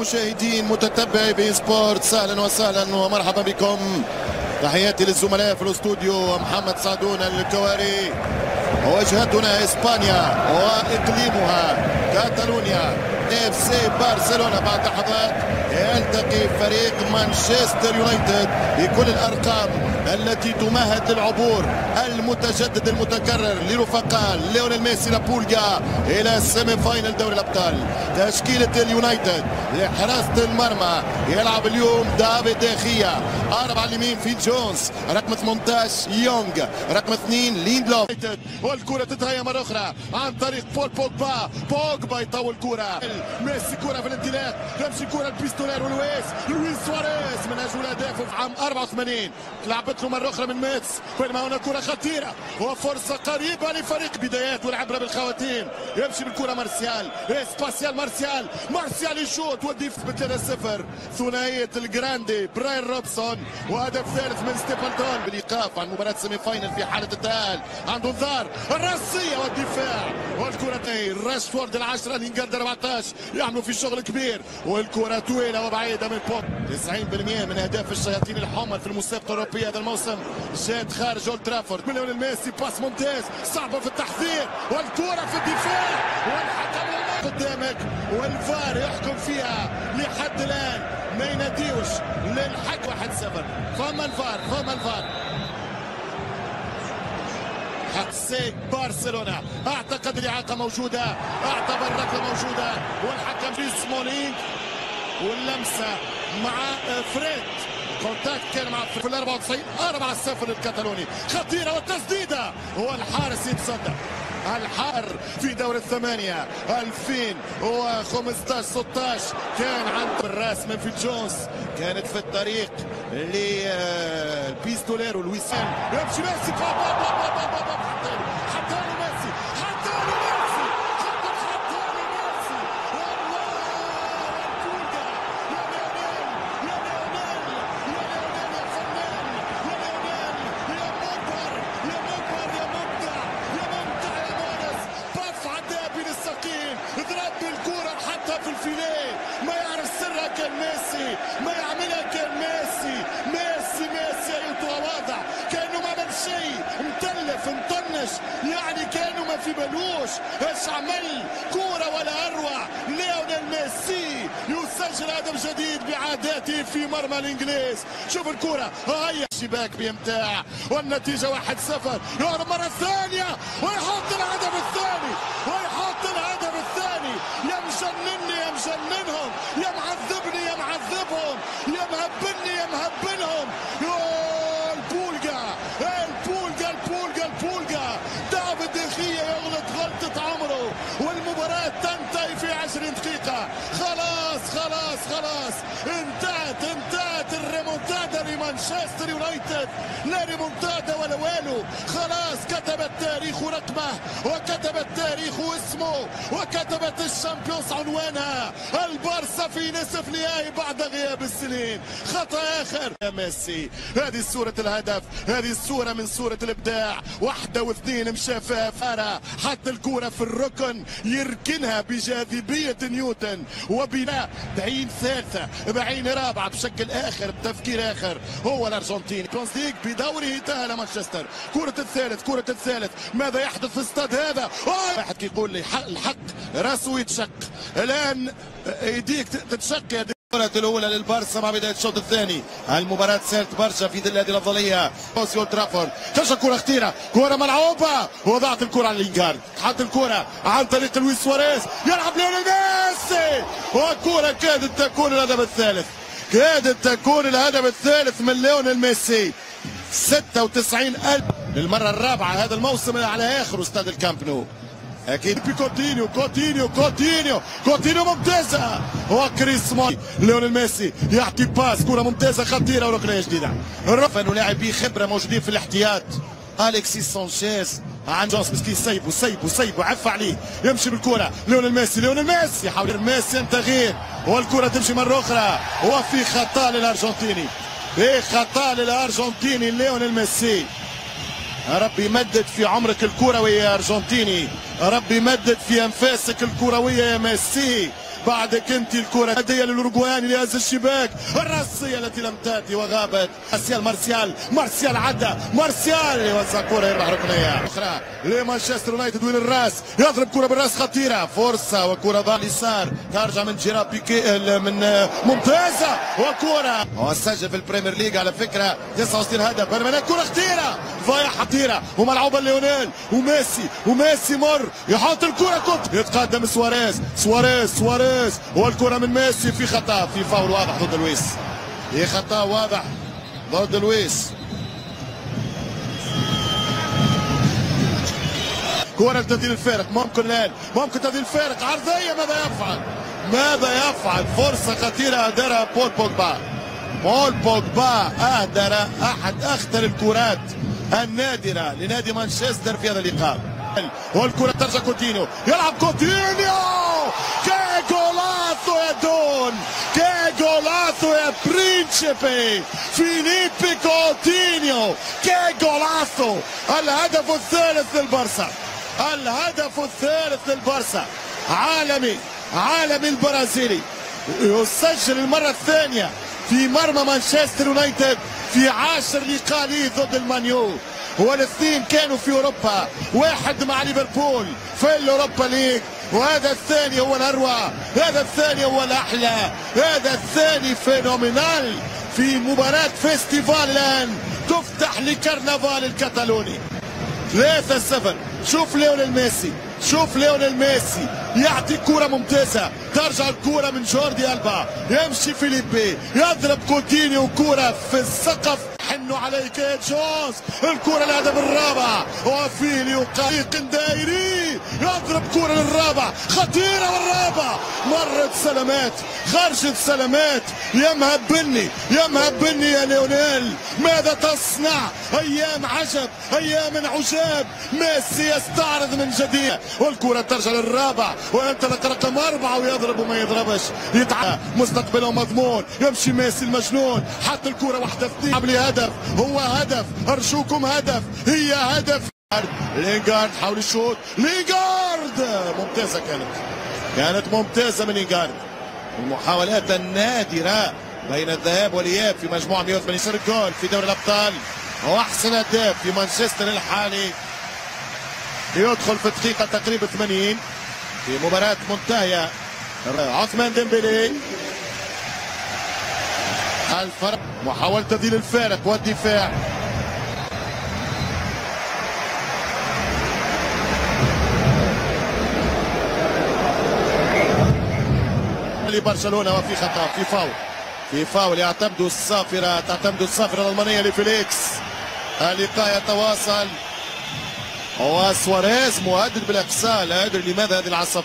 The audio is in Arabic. مشاهدين متتبعي بي سبورتس، اهلا وسهلا ومرحبا بكم. تحياتي للزملاء في الاستوديو محمد صعدون الكواري. وجهتنا اسبانيا واقليمها كاتالونيا، اف سي برشلونه بعد لحظات يلتقي فريق مانشستر يونايتد بكل الارقام التي تمهد للعبور المتجدد المتكرر لرفقاء ليونيل ميسي لابولجا الى سيمي فاينل دوري الابطال. تشكيله اليونايتد لحراسه المرمى يلعب اليوم دافيد دخيا، 4 على اليمين فيل جونز، رقم 18 يونغ، رقم 2 ليندلوف. والكره تتهيأ مره اخرى عن طريق بول بوجبا، بوجبا يطول كره، ميسي كره في الانطلاق، تمشي كره البيستولير ولويس، لويس سواريز من اجل اهدافه في عام 84 لعبت له مره اخرى من ميتس. بينما هنا كره خطيره وفرصه قريبه لفريق بدايات والعبره بالخواتيم، يمشي بالكره مارسيال، اسباسيال مارسيال، مارسيال يشوط وديف ب 3-0. ثنائيه الجراندي براين روبسون وهدف ثالث من ستيفان دون. بالايقاف عن مباراه سيمي فاينل في حاله التاهل، عنده انذار، الراسيه والدفاع والكره راشفورد 10 لينجارد 14 يعملوا في شغل كبير والكره طويله وبعيده من بوب. 90% من اهداف الشياطين الحمر في المسابقه الاوروبيه هذا الموسم جات خارج اولد ترافورد. من ليونيل ميسي باس ممتاز، صعبه في التحضير والكره في الدفاع والحكم قدامك والفار يحكم فيها لحد الان ما يناديوش للحق. 1-0 فما الفار، فما الفار. حق سيد برشلونه، اعتقد الاعاقه موجوده، اعتبر الركله موجوده والحكم في سمولينج واللمسه مع فريد، كونتاكت كان مع فريد في 94. 4-0 للكتالوني، خطيره والتسديده والحارس يتصدى. الحار في دور الثمانية 2015-16 كان عند الراس من في جونز، كانت في الطريق للبيستولير ولويسان يمشي ميسي في بلوش ايش عمل كوره ولا اروع. ليونيل ميسي يسجل هدف جديد بعاداته في مرمى الانجليز. شوف الكوره هيا الشباك بيمتاع والنتيجه 1-0. يهرب مره ثانيه ويحط الهدف الثاني، ويحط الهدف الثاني. يا مجنني يا مجننهم، يا معذبني يا معذبهم، يا مهبلني يا مهبلهم. خلاص انتهت الريمونتادا لمانشستر يونايتد، لا ريمونتادا ولا والو. خلاص كتب التاريخ رقمه وكتب التاريخ اسمه وكتبت الشامبيونز عنوانها. البارسا في نصف نهائي بعد غياب السنين. خطأ آخر يا ميسي. هذه صورة الهدف، هذه الصورة من صورة الإبداع. 1-2 مشى فيها فارة، حط الكورة في الركن يركنها بجاذبية نيوتن وبناء تعيين ثالثة بعين رابعة بشكل آخر بتفكير آخر. هو الأرجنتيني تونسيك بدوره تأهل مانشستر. كرة الثالث، كرة الثالث، ماذا يحدث في استاد هذا؟ واحد كيقول لي الحق راسه يتشق. الآن ايديك تتشق يا دي. الكرة الأولى للبارسا مع بداية الشوط الثاني. المباراة سهلت برشا في ظل هذه الأفضلية. أوسيو ترافورد، ترجع كرة خطيرة، كرة ملعوبة وضعت الكرة على لينغارد، حط الكرة عن طريق لويس سواريز، يلعب ليونيل ميسي وكرة كادت تكون الهدف الثالث. كادت تكون الهدف الثالث من ليونيل ميسي. 96,000 للمرة الرابعة هذا الموسم على آخر استاد الكامب نو. اكيد بكوتينيو كوتينيو كوتينيو كوتينيو ممتازه وكريس مارتن ليونيل ميسي يعطي باس كره ممتازه خطيره وركنيه جديده رفن ولاعبي خبره موجودين في الاحتياط اليكسيس سانشيز عن جونس مسكين سيبو سيبو سيبو عف عليه يمشي بالكره ليونيل ميسي ليونيل ميسي حاول ميسي ينتغير والكره تمشي مره اخرى وفي خطا للارجنتيني خطا للارجنتيني ليونيل ميسي ربي مدد في عمرك الكروي يا ارجنتيني ربي مدد في انفاسك الكرويه يا ميسي بعدك انت الكره هديه للأورجواني لهز الشباك الرصيه التي لم تاتي وغابت مارسيال عدى مارسيال يوزع كره يربح ركنيه اخرى لمانشستر يونايتد وين الراس يضرب كره بالراس خطيره فرصه وكره ضاع اليسار ترجع من جيراب بيكي من ممتازه وكره وسجل في البريمير ليج على فكره 69 هدف برمانات كره خطيره ضايع خطيره وملعوبه ليونيل وميسي مر يحط الكره كوت يتقدم سواريز والكرة من ميسي في خطأ في فاول واضح ضد لويس في خطأ واضح ضد لويس كرة لتبديل الفارق ممكن الآن ممكن تبديل الفارق عرضية ماذا يفعل فرصة خطيرة أهدرها بول بوجبا أهدر أحد أخطر الكرات النادرة لنادي مانشستر في هذا اللقاء والكرة ترجع كوتينيو يلعب كوتينيو Che golazzo è principe Philippe Coutinho Che golazzo الهدف الثالث للبرسا عالمي البرازيلي يسجل المرة الثانية في مرمى مانشستر يونايتد في 10 لقاء ليه ضد المانيو والاثنين كانوا في اوروبا واحد مع ليفربول في الاوروبا ليج وهذا الثاني هو الاروع هذا الثاني هو الاحلى هذا الثاني فينومينال في مباراة فيستيفال الان تفتح لكرنفال الكتالوني 3-0 شوف ليونيل ميسي يعطي كرة ممتازة ترجع الكرة من جوردي ألبا يمشي فيليبي يضرب كوتينيو كرة في السقف حنوا عليك يا جونز الكرة الهدف الرابع وفيليو قريق دائري يضرب كرة للرابع خطيرة والرابع مرت سلامات خرجت سلامات يا مهبني يا ليونيل ماذا تصنع أيام عجب أيام عجاب ميسي يستعرض من جديد والكرة ترجع للرابع وينطلق رقم 4 ويضرب وما يضربش يتعب مستقبله مضمون يمشي ميسي المجنون حط الكرة واحدة في اثنين قبل هدف هو هدف أرجوكم هدف هي هدف لينغارد حاول الشوط لينغارد ممتازة كانت ممتازة من لينغارد المحاولات النادرة بين الذهاب والإياب في مجموعة 118 جول في دوري الأبطال وأحسن هداف في مانشستر الحالي يدخل في دقيقة تقريبا 80 في مباراة منتهية عثمان ديمبلي الفرق محاولة تبديل الفارق والدفاع لبرشلونة وفي خطأ في فاول تعتمد الصافرة الألمانية لفيليكس اللقاء يتواصل وسواريز مهدد بالاقصاء لا ادري لماذا هذه العصبيه